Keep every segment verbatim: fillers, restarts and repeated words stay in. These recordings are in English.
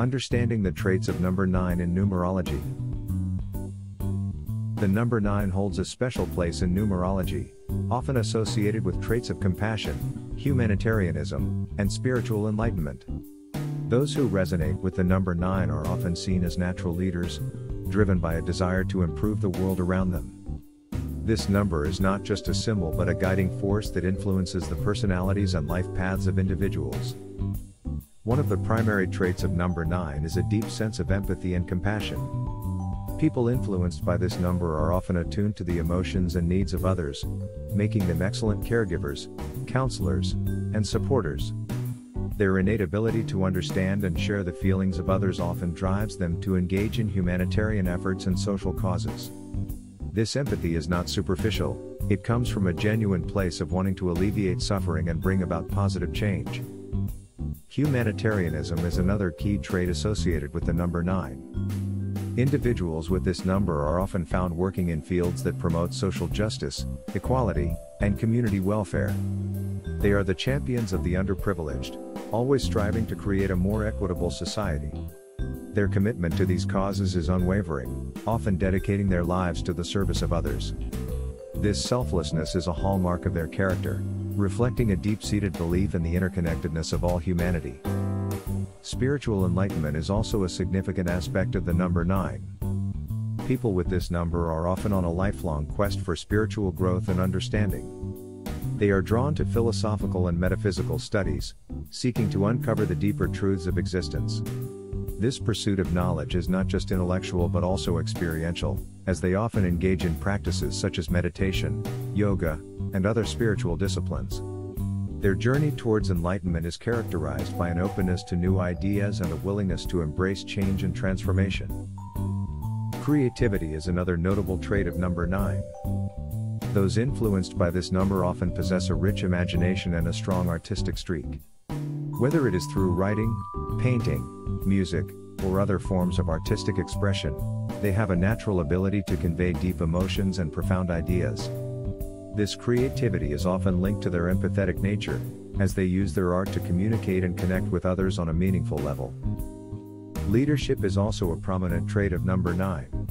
Understanding the traits of number nine in numerology. The number nine holds a special place in numerology, often associated with traits of compassion, humanitarianism, and spiritual enlightenment. Those who resonate with the number nine are often seen as natural leaders, driven by a desire to improve the world around them. This number is not just a symbol but a guiding force that influences the personalities and life paths of individuals. One of the primary traits of number nine is a deep sense of empathy and compassion. People influenced by this number are often attuned to the emotions and needs of others, making them excellent caregivers, counselors, and supporters. Their innate ability to understand and share the feelings of others often drives them to engage in humanitarian efforts and social causes. This empathy is not superficial, it comes from a genuine place of wanting to alleviate suffering and bring about positive change. Humanitarianism is another key trait associated with the number nine. Individuals with this number are often found working in fields that promote social justice, equality, and community welfare. They are the champions of the underprivileged, always striving to create a more equitable society. Their commitment to these causes is unwavering, often dedicating their lives to the service of others. This selflessness is a hallmark of their character, reflecting a deep-seated belief in the interconnectedness of all humanity. Spiritual enlightenment is also a significant aspect of the number nine. People with this number are often on a lifelong quest for spiritual growth and understanding. They are drawn to philosophical and metaphysical studies, seeking to uncover the deeper truths of existence. This pursuit of knowledge is not just intellectual but also experiential, as they often engage in practices such as meditation, yoga, and other spiritual disciplines. Their journey towards enlightenment is characterized by an openness to new ideas and a willingness to embrace change and transformation. Creativity is another notable trait of number nine. Those influenced by this number often possess a rich imagination and a strong artistic streak. Whether it is through writing, painting, music, or other forms of artistic expression, they have a natural ability to convey deep emotions and profound ideas. This creativity is often linked to their empathetic nature, as they use their art to communicate and connect with others on a meaningful level. Leadership is also a prominent trait of number nine.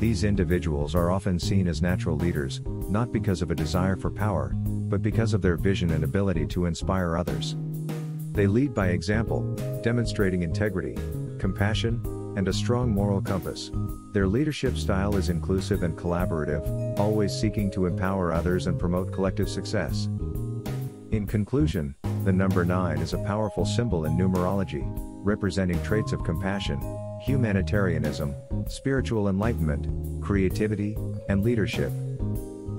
These individuals are often seen as natural leaders, not because of a desire for power, but because of their vision and ability to inspire others. They lead by example, demonstrating integrity, compassion, and a strong moral compass. Their leadership style is inclusive and collaborative, always seeking to empower others and promote collective success. In conclusion, the number nine is a powerful symbol in numerology, representing traits of compassion, humanitarianism, spiritual enlightenment, creativity, and leadership.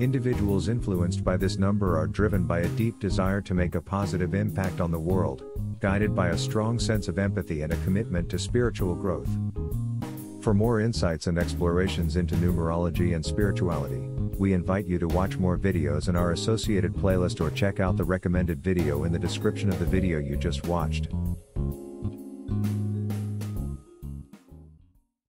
Individuals influenced by this number are driven by a deep desire to make a positive impact on the world, guided by a strong sense of empathy and a commitment to spiritual growth. For more insights and explorations into numerology and spirituality, we invite you to watch more videos in our associated playlist or check out the recommended video in the description of the video you just watched.